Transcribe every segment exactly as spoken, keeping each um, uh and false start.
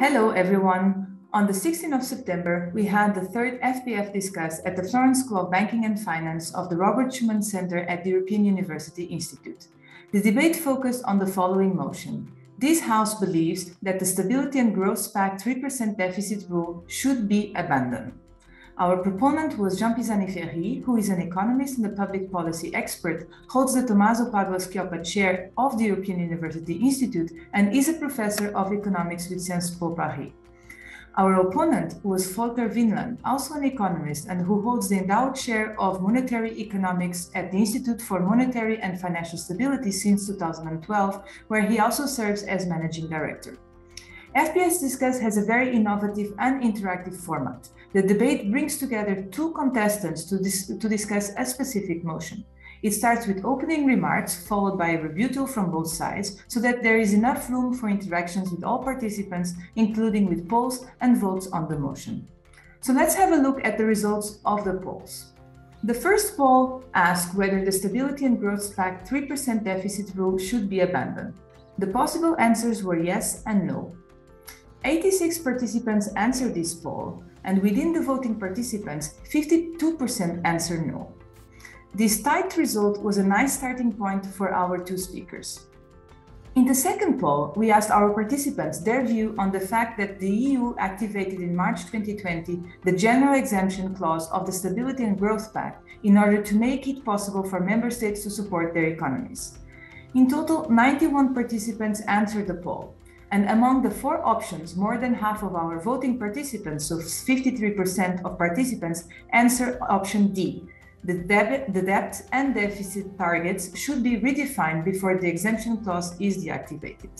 Hello everyone. On the sixteenth of September, we had the third F P F discuss at the Florence School of Banking and Finance of the Robert Schuman Center at the European University Institute. The debate focused on the following motion. This House believes that the Stability and Growth Pact three percent deficit rule should be abandoned. Our proponent was Jean Pisani-Ferry, who is an economist and a public policy expert, holds the Tommaso Padoa Schioppa Chair of the European University Institute, and is a professor of economics with Sciences Po Paris. Our opponent was Volker Wieland, also an economist and who holds the endowed chair of monetary economics at the Institute for Monetary and Financial Stability since two thousand twelve, where he also serves as managing director. F P S Discuss has a very innovative and interactive format. The debate brings together two contestants to, dis to discuss a specific motion. It starts with opening remarks, followed by a rebuttal from both sides, so that there is enough room for interactions with all participants, including with polls and votes on the motion. So let's have a look at the results of the polls. The first poll asked whether the Stability and Growth Pact three percent deficit rule should be abandoned. The possible answers were yes and no. eighty-six participants answered this poll, and within the voting participants, fifty-two percent answered no. This tight result was a nice starting point for our two speakers. In the second poll, we asked our participants their view on the fact that the E U activated in March twenty twenty the General Exemption Clause of the Stability and Growth Pact in order to make it possible for member states to support their economies. In total, ninety-one participants answered the poll. And among the four options, more than half of our voting participants, so fifty-three percent of participants, answer option D. The, deb the debt and deficit targets should be redefined before the exemption clause is deactivated.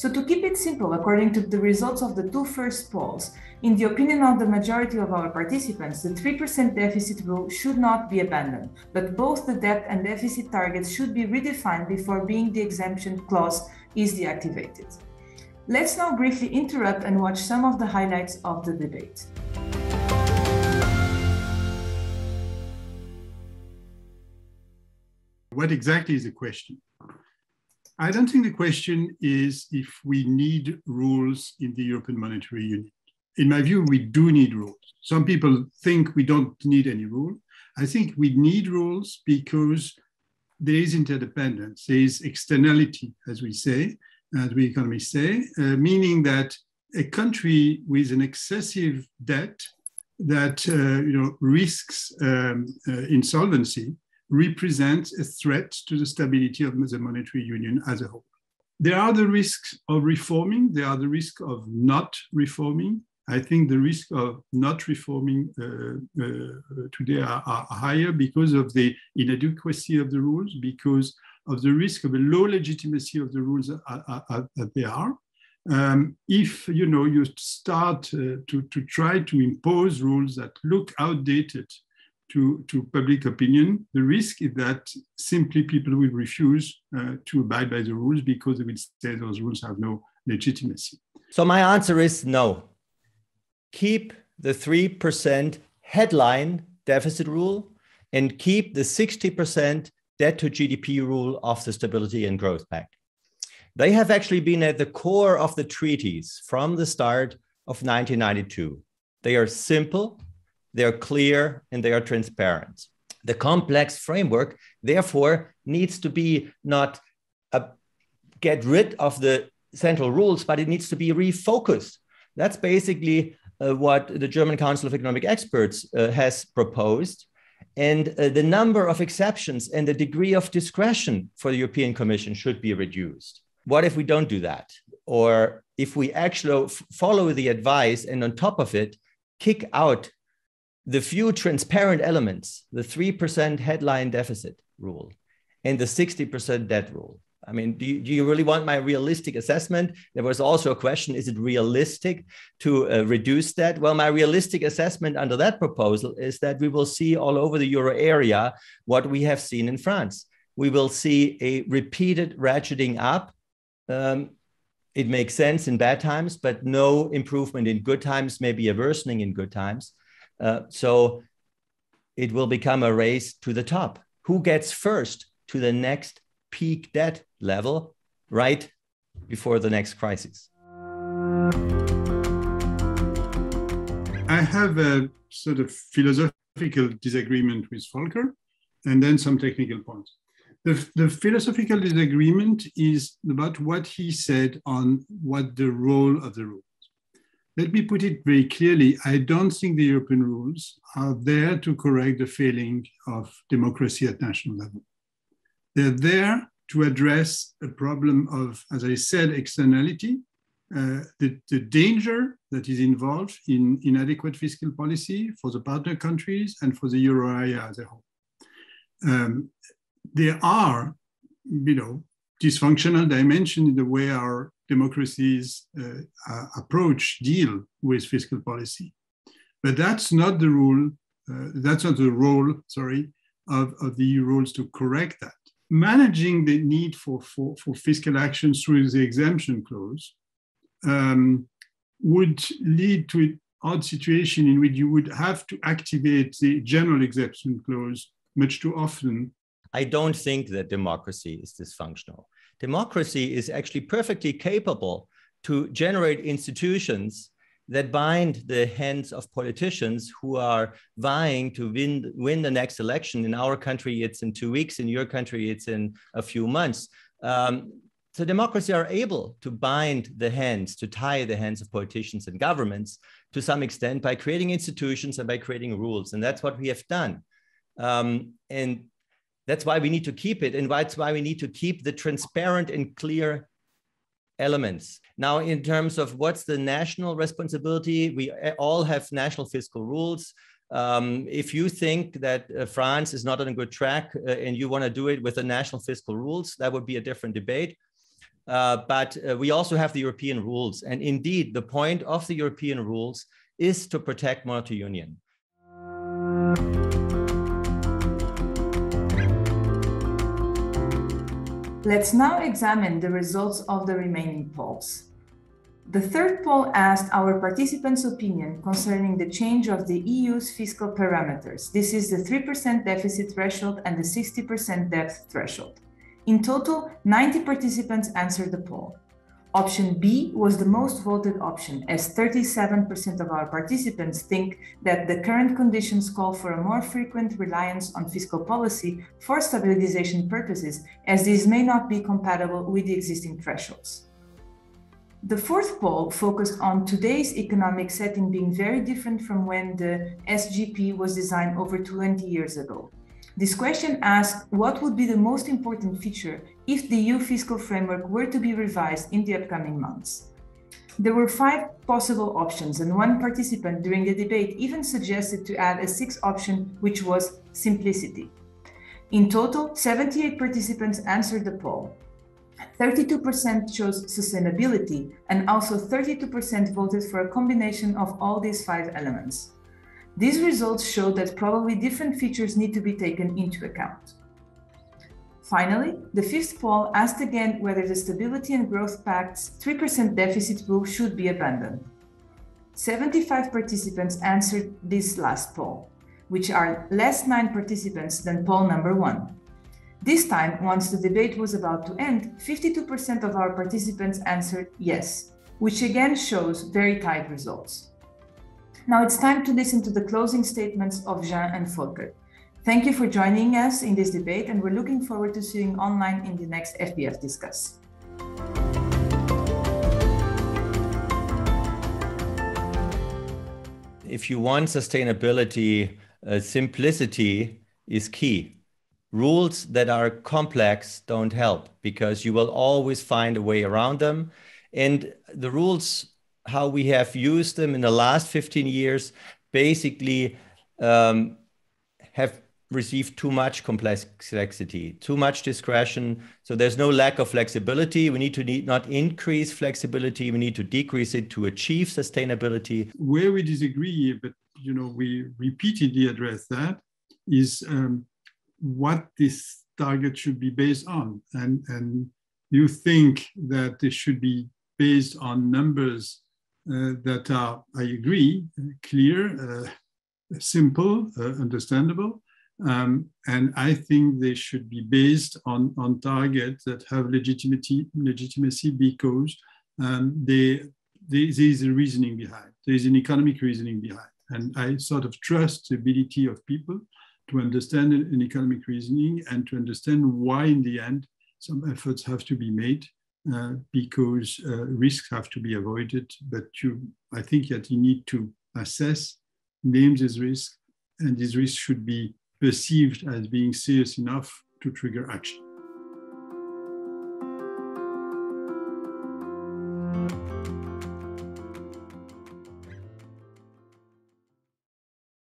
So to keep it simple, according to the results of the two first polls, in the opinion of the majority of our participants, the three percent deficit rule should not be abandoned, but both the debt and deficit targets should be redefined before being the exemption clause is deactivated. Let's now briefly interrupt and watch some of the highlights of the debate. What exactly is the question? I don't think the question is if we need rules in the European Monetary Union. In my view, we do need rules. Some people think we don't need any rule. I think we need rules because there is interdependence, there is externality, as we say, as we economists say, uh, meaning that a country with an excessive debt that uh, you know, risks um, uh, insolvency represents a threat to the stability of the monetary union as a whole. There are the risks of reforming, there are the risk of not reforming. I think the risk of not reforming uh, uh, today are, are higher because of the inadequacy of the rules, because of the risk of a low legitimacy of the rules that they are. Um, if you know you start uh, to, to try to impose rules that look outdated To, to public opinion, the risk is that simply people will refuse uh, to abide by the rules because they will say those rules have no legitimacy. So my answer is no. Keep the three percent headline deficit rule and keep the sixty percent debt to G D P rule of the Stability and Growth Pact. They have actually been at the core of the treaties from the start of nineteen ninety-two. They are simple. They are clear and they are transparent. The complex framework, therefore, needs to be not a get rid of the central rules, but it needs to be refocused. That's basically uh, what the German Council of Economic Experts uh, has proposed. And uh, the number of exceptions and the degree of discretion for the European Commission should be reduced. What if we don't do that? Or if we actually follow the advice and on top of it, kick out the few transparent elements, the three percent headline deficit rule and the sixty percent debt rule. I mean, do you, do you really want my realistic assessment? There was also a question, is it realistic to uh, reduce that? Well, my realistic assessment under that proposal is that we will see all over the euro area what we have seen in France. We will see a repeated ratcheting up. Um, it makes sense in bad times, but no improvement in good times, maybe a worsening in good times. Uh, so it will become a race to the top. Who gets first to the next peak debt level right before the next crisis? I have a sort of philosophical disagreement with Volker, and then some technical points. The, the philosophical disagreement is about what he said on what the role of the rules. Let me put it very clearly. I don't think the European rules are there to correct the failing of democracy at national level. They're there to address a problem of, as I said, externality, uh, the, the danger that is involved in inadequate fiscal policy for the partner countries and for the euro area as a whole. Um, there are, you know, dysfunctional dimensions in the way our democracies uh, approach, deal with fiscal policy. But that's not the rule, uh, that's not the role, sorry, of, of the E U rules to correct that. Managing the need for, for, for fiscal actions through the exemption clause um, would lead to an odd situation in which you would have to activate the general exemption clause much too often. I don't think that democracy is dysfunctional. Democracy is actually perfectly capable to generate institutions that bind the hands of politicians who are vying to win, win the next election. In our country, it's in two weeks. In your country, it's in a few months. Um, so democracy are able to bind the hands, to tie the hands of politicians and governments to some extent by creating institutions and by creating rules. And that's what we have done. Um, and that's why we need to keep it. And that's why we need to keep the transparent and clear elements. Now, in terms of what's the national responsibility, we all have national fiscal rules. Um, if you think that uh, France is not on a good track uh, and you want to do it with the national fiscal rules, that would be a different debate. Uh, but uh, we also have the European rules. And indeed, the point of the European rules is to protect monetary union. Let's now examine the results of the remaining polls. The third poll asked our participants' opinion concerning the change of the E U's fiscal parameters. This is the three percent deficit threshold and the sixty percent debt threshold. In total, ninety participants answered the poll. Option B was the most voted option, as thirty-seven percent of our participants think that the current conditions call for a more frequent reliance on fiscal policy for stabilization purposes, as these may not be compatible with the existing thresholds. The fourth poll focused on today's economic setting being very different from when the S G P was designed over twenty years ago. This question asked what would be the most important feature if the E U fiscal framework were to be revised in the upcoming months. There were five possible options, and one participant during the debate even suggested to add a sixth option, which was simplicity. In total, seventy-eight participants answered the poll. thirty-two percent chose sustainability, and also thirty-two percent voted for a combination of all these five elements. These results show that probably different features need to be taken into account. Finally, the fifth poll asked again whether the Stability and Growth Pact's three percent deficit rule should be abandoned. seventy-five participants answered this last poll, which are less nine participants than poll number one. This time, once the debate was about to end, fifty-two percent of our participants answered yes, which again shows very tight results. Now it's time to listen to the closing statements of Jean and Volker. Thank you for joining us in this debate, and we're looking forward to seeing online in the next F B F Discuss. If you want sustainability, uh, simplicity is key. Rules that are complex don't help, because you will always find a way around them. And the rules, how we have used them in the last fifteen years, basically um, have received too much complexity, too much discretion. So there's no lack of flexibility. We need to need not increase flexibility. We need to decrease it to achieve sustainability. Where we disagree, but you know, we repeatedly address that, is um, what this target should be based on. And, and you think that this should be based on numbers Uh, that are, I agree, clear, uh, simple, uh, understandable. Um, and I think they should be based on, on targets that have legitimacy, legitimacy because um, they, they, there is a reasoning behind. There is an economic reasoning behind. And I sort of trust the ability of people to understand an economic reasoning and to understand why, in the end, some efforts have to be made uh, because uh, risks have to be avoided. But you, I think that you need to assess, name these risks, and these risks should be perceived as being serious enough to trigger action.